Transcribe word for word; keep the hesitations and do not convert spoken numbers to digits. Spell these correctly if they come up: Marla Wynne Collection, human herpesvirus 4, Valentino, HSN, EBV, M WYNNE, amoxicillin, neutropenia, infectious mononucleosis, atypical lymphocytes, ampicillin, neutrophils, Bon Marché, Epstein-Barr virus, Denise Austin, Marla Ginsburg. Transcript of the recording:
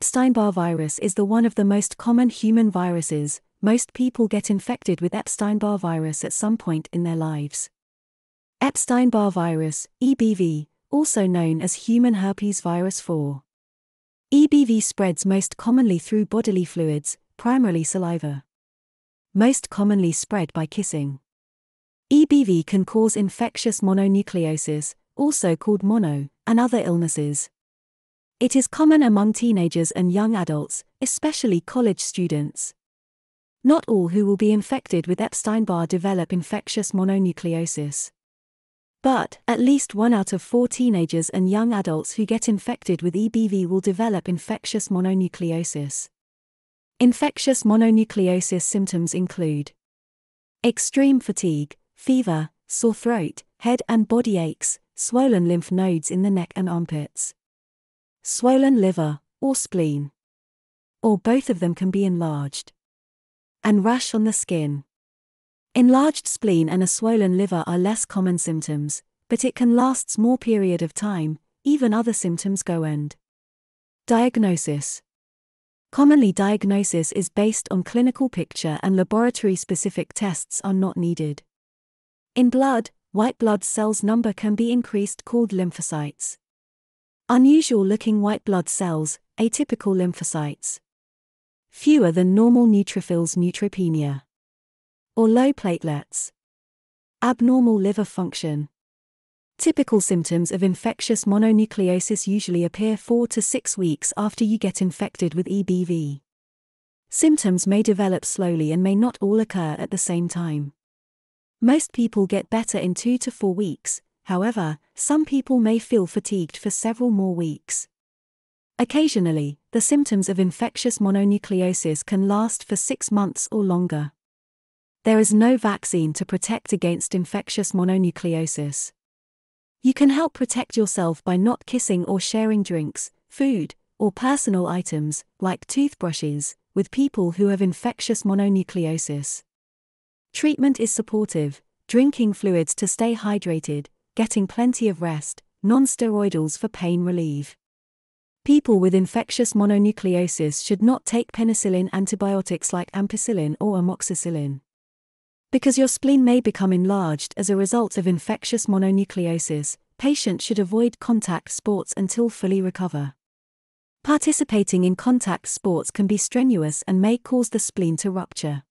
Epstein-Barr virus is the one of the most common human viruses. Most people get infected with Epstein-Barr virus at some point in their lives. Epstein-Barr virus, E B V, also known as human herpesvirus four. E B V spreads most commonly through bodily fluids, primarily saliva. Most commonly spread by kissing. E B V can cause infectious mononucleosis, also called mono, and other illnesses. It is common among teenagers and young adults, especially college students. Not all who will be infected with Epstein-Barr develop infectious mononucleosis. But, at least one out of four teenagers and young adults who get infected with E B V will develop infectious mononucleosis. Infectious mononucleosis symptoms include extreme fatigue, fever, sore throat, head and body aches, swollen lymph nodes in the neck and armpits. Swollen liver, or spleen, or both of them can be enlarged, and rash on the skin. Enlarged spleen and a swollen liver are less common symptoms, but it can last more period of time, even other symptoms go end. Diagnosis. Commonly diagnosis is based on clinical picture and laboratory-specific tests are not needed. In blood, white blood cells number can be increased called lymphocytes. Unusual-looking white blood cells, atypical lymphocytes. Fewer than normal neutrophils, neutropenia. Or low platelets. Abnormal liver function. Typical symptoms of infectious mononucleosis usually appear four to six weeks after you get infected with E B V. Symptoms may develop slowly and may not all occur at the same time. Most people get better in two to four weeks. However, some people may feel fatigued for several more weeks. Occasionally, the symptoms of infectious mononucleosis can last for six months or longer. There is no vaccine to protect against infectious mononucleosis. You can help protect yourself by not kissing or sharing drinks, food, or personal items, like toothbrushes, with people who have infectious mononucleosis. Treatment is supportive, drinking fluids to stay hydrated, getting plenty of rest, non-steroidals for pain relief. People with infectious mononucleosis should not take penicillin antibiotics like ampicillin or amoxicillin. Because your spleen may become enlarged as a result of infectious mononucleosis, patients should avoid contact sports until fully recover. Participating in contact sports can be strenuous and may cause the spleen to rupture.